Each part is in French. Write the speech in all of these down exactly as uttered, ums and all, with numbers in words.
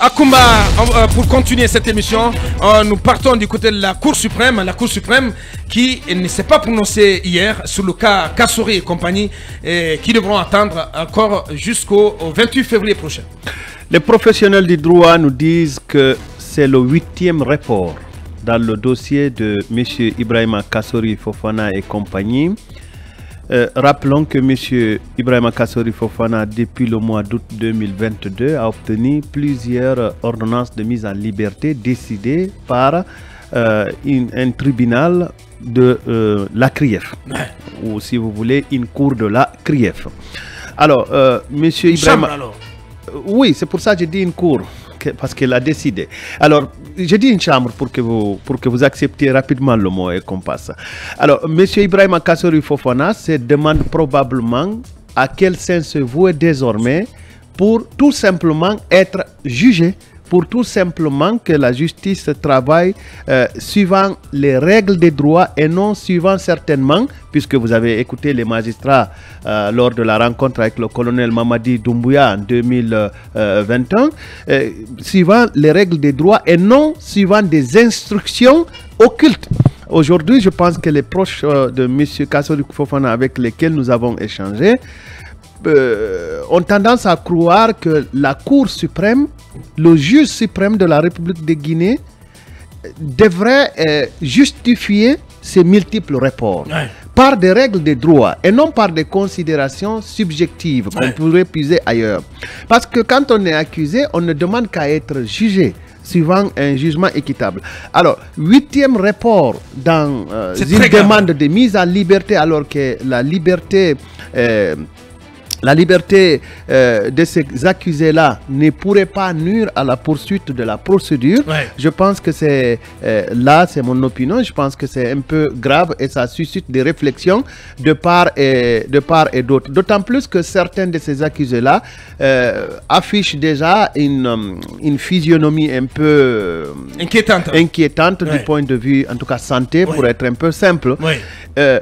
Akumba, pour continuer cette émission, nous partons du côté de la Cour suprême, la Cour suprême qui ne s'est pas prononcée hier sur le cas Kassory et compagnie, et qui devront attendre encore jusqu'au vingt-huit février prochain. Les professionnels du droit nous disent que c'est le huitième rapport dans le dossier de M. Ibrahim Kassory Fofana et compagnie. Euh, rappelons que M. Ibrahim Kassory Fofana, depuis le mois d'août deux mille vingt-deux, a obtenu plusieurs ordonnances de mise en liberté décidées par euh, une, un tribunal de euh, la C R I E F, ou si vous voulez, une cour de la C R I E F. Alors, euh, M. Ibrahim... Alors. Oui, c'est pour ça que j'ai dit une cour, parce qu'elle a décidé. Alors, j'ai dit une chambre pour que vous, pour que vous acceptiez rapidement le mot et qu'on passe. Alors, M. Ibrahim Kassory Fofana se demande probablement à quel sens se vouer désormais pour tout simplement être jugé, pour tout simplement que la justice travaille euh, suivant les règles des droits et non suivant certainement, puisque vous avez écouté les magistrats euh, lors de la rencontre avec le colonel Mamadi Doumbouya en deux mille vingt et un, euh, suivant les règles des droits et non suivant des instructions occultes. Aujourd'hui, je pense que les proches euh, de M. Kassory Fofana avec lesquels nous avons échangé Euh, ont tendance à croire que la Cour suprême, le juge suprême de la République de Guinée, euh, devrait euh, justifier ces multiples rapports ouais. par des règles de droit et non par des considérations subjectives qu'on ouais. pourrait puiser ailleurs. Parce que quand on est accusé, on ne demande qu'à être jugé suivant un jugement équitable. Alors, huitième rapport dans euh, une demande grave. de mise en liberté, alors que la liberté... Euh, La liberté euh, de ces accusés-là ne pourrait pas nuire à la poursuite de la procédure. Ouais. Je pense que c'est, euh, là, c'est mon opinion, je pense que c'est un peu grave et ça suscite des réflexions de part et de part et d'autre. D'autant plus que certains de ces accusés-là euh, affichent déjà une, une physionomie un peu inquiétante, inquiétante ouais. du point de vue, en tout cas santé, ouais. pour être un peu simple. Ouais. Euh,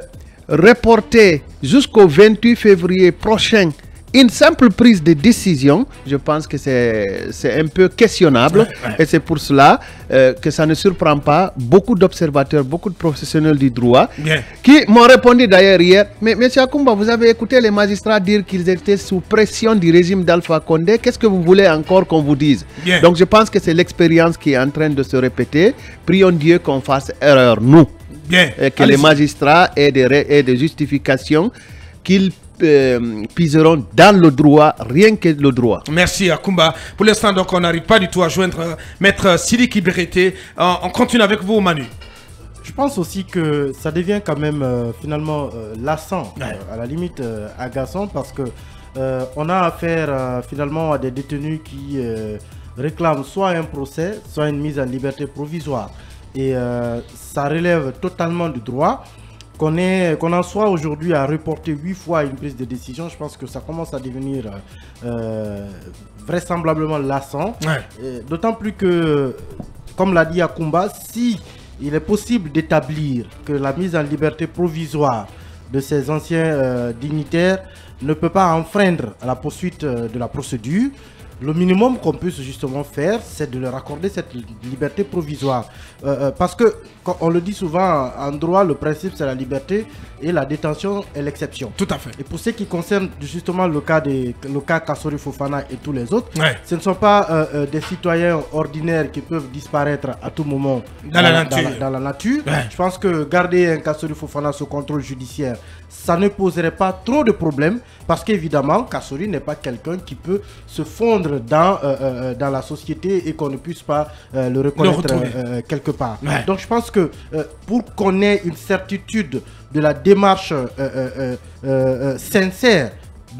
reporter jusqu'au vingt-huit février prochain une simple prise de décision, je pense que c'est un peu questionnable ouais, ouais. et c'est pour cela euh, que ça ne surprend pas beaucoup d'observateurs, beaucoup de professionnels du droit yeah. qui m'ont répondu d'ailleurs hier, mais monsieur Akumba, vous avez écouté les magistrats dire qu'ils étaient sous pression du régime d'Alpha Condé, qu'est-ce que vous voulez encore qu'on vous dise yeah. Donc je pense que c'est l'expérience qui est en train de se répéter, prions Dieu qu'on fasse erreur, nous. Bien. Et que les magistrats aient des, aient des justifications qu'ils euh, puiseront dans le droit, rien que le droit. Merci Akumba. Pour l'instant, donc, on n'arrive pas du tout à joindre Maître Siriki Berete. Euh, on continue avec vous, Manu. Je pense aussi que ça devient quand même euh, finalement euh, lassant, ouais. euh, à la limite euh, agaçant, parce que euh, on a affaire euh, finalement à des détenus qui euh, réclament soit un procès, soit une mise en liberté provisoire. Et euh, ça relève totalement du droit. Qu'on qu'on en soit aujourd'hui à reporter huit fois une prise de décision, je pense que ça commence à devenir euh, vraisemblablement lassant. Ouais. D'autant plus que, comme l'a dit Akumba, si il est possible d'établir que la mise en liberté provisoire de ces anciens euh, dignitaires ne peut pas enfreindre à la poursuite de la procédure, le minimum qu'on puisse justement faire, c'est de leur accorder cette liberté provisoire. Euh, parce que, on le dit souvent en droit, le principe c'est la liberté et la détention est l'exception. Tout à fait. Et pour ce qui concerne justement le cas, des, le cas Kassory Fofana et tous les autres, ouais. ce ne sont pas euh, des citoyens ordinaires qui peuvent disparaître à tout moment dans, dans, la, nature. dans, la, dans la nature. Ouais. Je pense que garder un Kassory Fofana sous contrôle judiciaire, ça ne poserait pas trop de problèmes parce qu'évidemment, Kassory n'est pas quelqu'un qui peut se fondre Dans, euh, euh, dans la société et qu'on ne puisse pas euh, le reconnaître le euh, quelque part. Ouais. Donc je pense que euh, pour qu'on ait une certitude de la démarche euh, euh, euh, sincère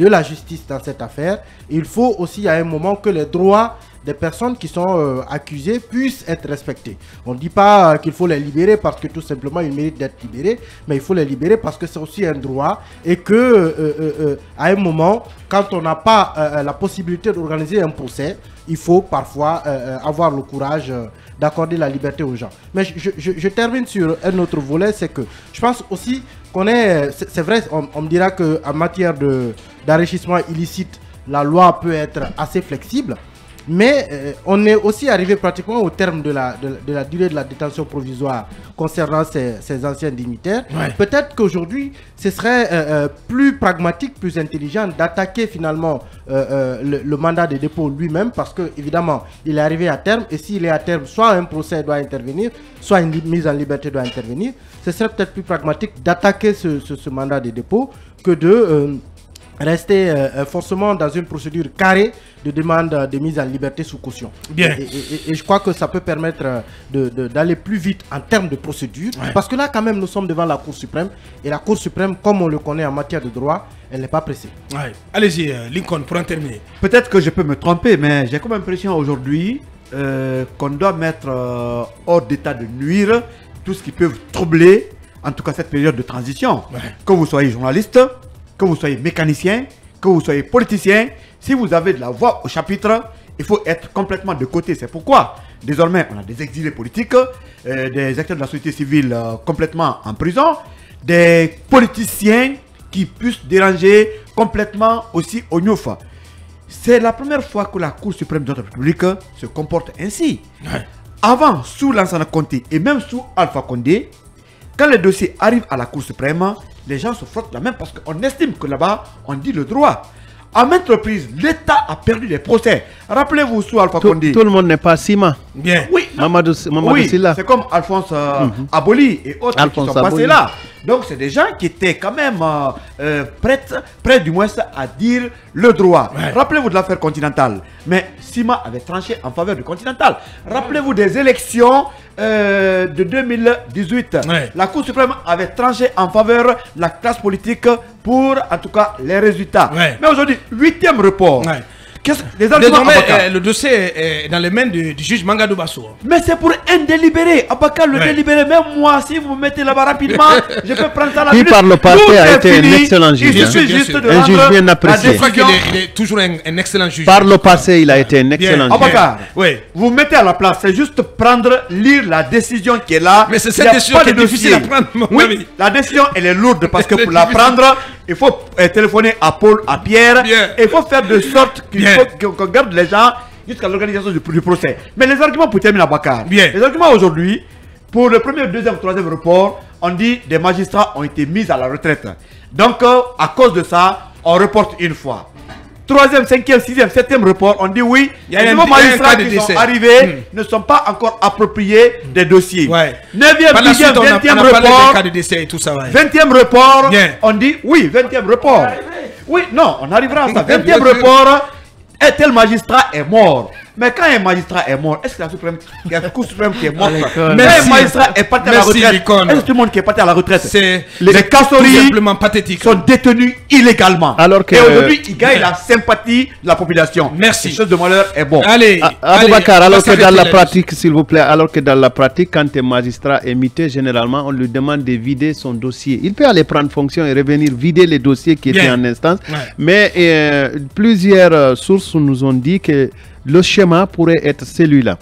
de la justice dans cette affaire, il faut aussi à un moment que les droits des personnes qui sont euh, accusées puissent être respectées. On ne dit pas euh, qu'il faut les libérer parce que tout simplement ils méritent d'être libérés, mais il faut les libérer parce que c'est aussi un droit et que euh, euh, euh, à un moment, quand on n'a pas euh, la possibilité d'organiser un procès, il faut parfois euh, avoir le courage euh, d'accorder la liberté aux gens. Mais je, je, je termine sur un autre volet, c'est que je pense aussi qu'on est... C'est vrai, on, on me dira qu'en matière d'enrichissement illicite, la loi peut être assez flexible. Mais euh, on est aussi arrivé pratiquement au terme de la, de, de la durée de la détention provisoire concernant ces, ces anciens dignitaires. Ouais. Peut-être qu'aujourd'hui, ce serait euh, plus pragmatique, plus intelligent d'attaquer finalement euh, euh, le, le mandat de dépôt lui-même parce que évidemment, il est arrivé à terme et s'il est à terme, soit un procès doit intervenir, soit une mise en liberté doit intervenir. Ce serait peut-être plus pragmatique d'attaquer ce, ce, ce mandat de dépôt que de... Euh, rester euh, forcément dans une procédure carrée de demande de mise en liberté sous caution. Bien. Et, et, et je crois que ça peut permettre d'aller plus vite en termes de procédure. Ouais. Parce que là, quand même, nous sommes devant la Cour suprême. Et la Cour suprême, comme on le connaît en matière de droit, elle n'est pas pressée. Ouais. Allez-y, Lincoln, pour en terminer. Peut-être que je peux me tromper, mais j'ai comme impression aujourd'hui euh, qu'on doit mettre euh, hors d'état de nuire tout ce qui peut troubler, en tout cas cette période de transition. Ouais. Que vous soyez journaliste... que vous soyez mécanicien, que vous soyez politicien, si vous avez de la voix au chapitre, il faut être complètement de côté. C'est pourquoi, désormais, on a des exilés politiques, euh, des acteurs de la société civile euh, complètement en prison, des politiciens qui puissent déranger complètement aussi au gnouf. C'est la première fois que la Cour suprême de notre République se comporte ainsi. Ouais. Avant, sous Lansana Conté et même sous Alpha Condé, quand les dossiers arrivent à la Cour suprême, les gens se frottent la main parce qu'on estime que là-bas, on dit le droit. À maintes reprises, l'État a perdu les procès. Rappelez-vous sous Alpha Condé. Tout le monde n'est pas Sima. Bien. Oui, Mamadou Silla. C'est comme Alphonse euh, mm-hmm. Aboli et autres Alphonse qui sont Aboli. passés là. Donc, c'est des gens qui étaient quand même euh, euh, prêts, prêts du moins à dire le droit. Ouais. Rappelez-vous de l'affaire Continentale. Mais Sima avait tranché en faveur du Continental. Rappelez-vous des élections... Euh, de deux mille dix-huit, ouais. La Cour suprême avait tranché en faveur de la classe politique pour, en tout cas, les résultats. Ouais. Mais aujourd'hui, huitième report. Ouais. Les Désormais, euh, le dossier est dans les mains du, du juge Mangadou Basso. Mais c'est pour un délibéré. Abaka, le ouais. délibéré, même moi, si vous me mettez là-bas rapidement, je peux prendre ça la minute. Qui par le parquet a été fini. un excellent juge. Il suffit juste de un juge bien apprécié. Je crois qu'il est, est toujours un, un excellent juge. Par le passé, il a été un excellent bien. juge. Abaka, oui. vous mettez à la place, c'est juste prendre, lire la décision qui est là. Mais c'est cette décision qui est difficile à prendre. Oui, avis. la décision, elle est lourde parce que pour la prendre, il faut euh, téléphoner à Paul, à Pierre. Bien. Et il faut faire de sorte qu'il faut qu'on garde les gens jusqu'à l'organisation du, du procès. Mais les arguments pour terminer à Bakar. Bien. Les arguments aujourd'hui, pour le premier, deuxième, troisième report, on dit des magistrats ont été mis à la retraite. Donc, euh, à cause de ça, on reporte une fois. Troisième, cinquième, sixième, septième report, on dit oui, les nouveaux magistrats qui décès. sont arrivés hmm. ne sont pas encore appropriés des dossiers. Ouais. Neuvième, dixième, vingtième report, vingtième ouais. report, Bien. on dit oui, vingtième report. Oui, non, on arrivera à ça. vingtième report, un tel magistrat est mort. Mais quand un magistrat est mort, est-ce que la suprême, il y a la Cour suprême qui est morte? Mais un magistrat est parti à la retraite. Est-ce que tout le monde qui est parti à la retraite? C'est les Kassory pathétique. Sont détenus illégalement. Alors que... Et aujourd'hui, il gagne la sympathie de la population. Merci. Chose de malheur est bon. Allez, Adoubacar, alors que dans la pratique, s'il vous plaît, alors que dans la pratique, quand un magistrat est muté, généralement, on lui demande de vider son dossier. Il peut aller prendre fonction et revenir vider les dossiers qui étaient en instance. Mais euh, plusieurs sources nous ont dit que le schéma pourrait être celui-là,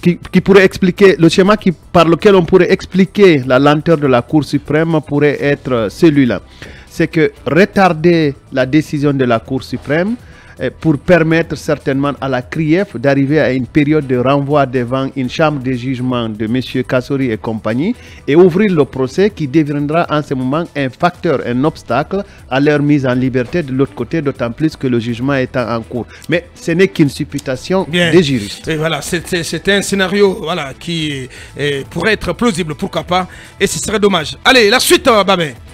qui, qui pourrait expliquer, le schéma qui, par lequel on pourrait expliquer la lenteur de la Cour suprême pourrait être celui-là. C'est que retarder la décision de la Cour suprême eh, pour permettre certainement à la CRIEF d'arriver à une période de renvoi devant une chambre de jugement de M. Kassory et compagnie et ouvrir le procès qui deviendra en ce moment un facteur, un obstacle à leur mise en liberté de l'autre côté, d'autant plus que le jugement est en cours. Mais ce n'est qu'une supputation Bien. des juristes. Et voilà, c'est un scénario voilà, qui est, pourrait être plausible, pourquoi pas, et ce serait dommage. Allez, la suite, Babé.